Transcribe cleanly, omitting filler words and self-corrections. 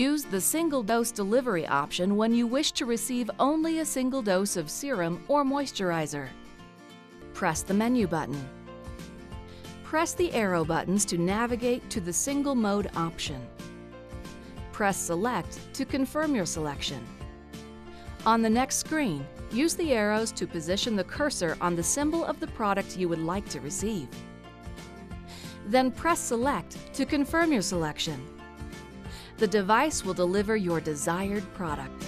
Use the single-dose delivery option when you wish to receive only a single dose of serum or moisturizer. Press the menu button. Press the arrow buttons to navigate to the single mode option. Press Select to confirm your selection. On the next screen, use the arrows to position the cursor on the symbol of the product you would like to receive. Then press Select to confirm your selection. The device will deliver your desired product.